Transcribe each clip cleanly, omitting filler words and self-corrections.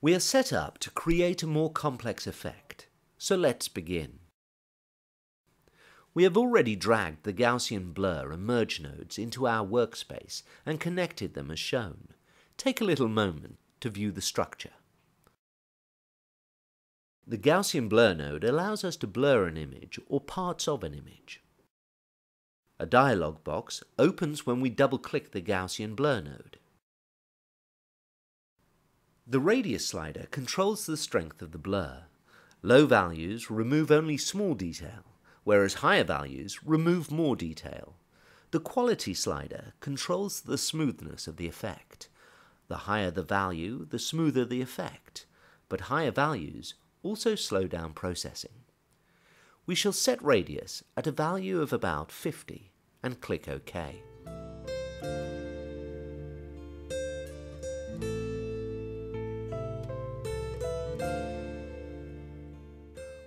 We are set up to create a more complex effect, so let's begin. We have already dragged the Gaussian blur and merge nodes into our workspace and connected them as shown. Take a little moment to view the structure. The Gaussian blur node allows us to blur an image or parts of an image. A dialog box opens when we double-click the Gaussian blur node. The radius slider controls the strength of the blur. Low values remove only small detail, whereas higher values remove more detail. The quality slider controls the smoothness of the effect. The higher the value, the smoother the effect, but higher values also slow down processing. We shall set radius at a value of about 50 and click OK.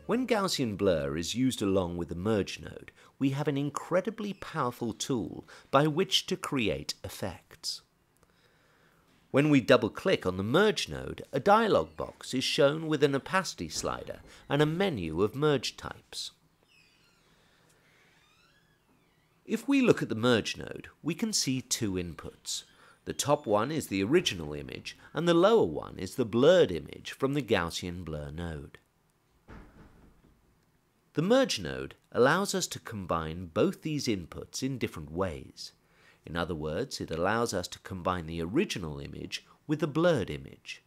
When Gaussian blur is used along with the merge node, we have an incredibly powerful tool by which to create effects. When we double-click on the merge node, a dialog box is shown with an opacity slider and a menu of merge types. If we look at the merge node, we can see two inputs. The top one is the original image and the lower one is the blurred image from the Gaussian blur node. The merge node allows us to combine both these inputs in different ways. In other words, it allows us to combine the original image with a blurred image.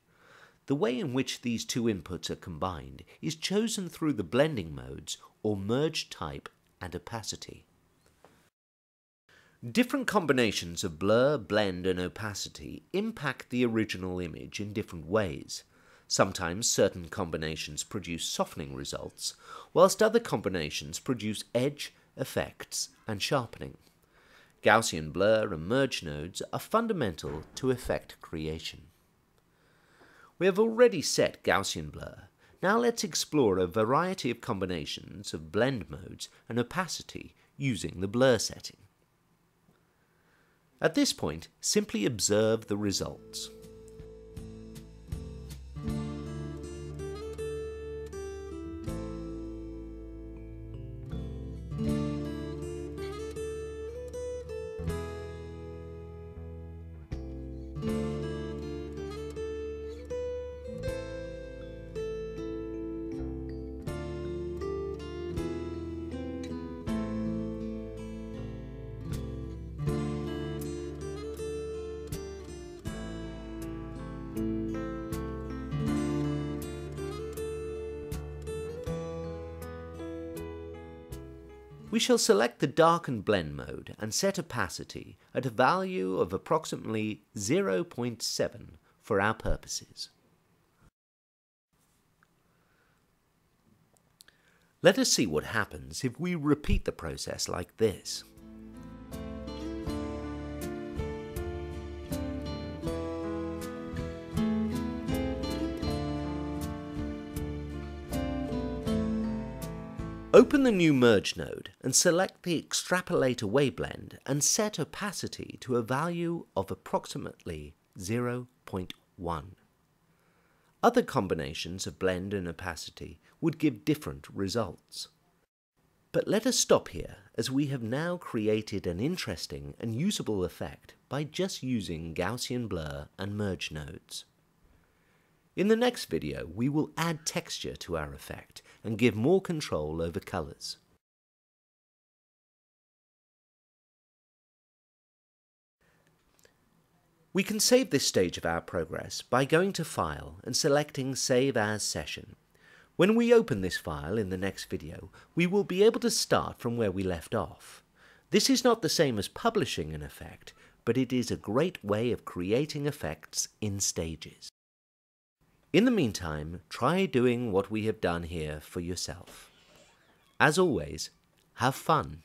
The way in which these two inputs are combined is chosen through the blending modes or merge type and opacity. Different combinations of blur, blend and opacity impact the original image in different ways. Sometimes certain combinations produce softening results, whilst other combinations produce edge, effects and sharpening. Gaussian blur and merge nodes are fundamental to effect creation. We have already set Gaussian blur. Now let's explore a variety of combinations of blend modes and opacity using the blur setting. At this point, simply observe the results. We shall select the dark and blend mode and set opacity at a value of approximately 0.7 for our purposes. Let us see what happens if we repeat the process like this. Open the new merge node and select the extrapolate away blend and set opacity to a value of approximately 0.1. Other combinations of blend and opacity would give different results. But let us stop here, as we have now created an interesting and usable effect by just using Gaussian blur and merge nodes. In the next video, we will add texture to our effect and give more control over colors. We can save this stage of our progress by going to File and selecting Save As Session. When we open this file in the next video, we will be able to start from where we left off. This is not the same as publishing an effect, but it is a great way of creating effects in stages. In the meantime, try doing what we have done here for yourself. As always, have fun.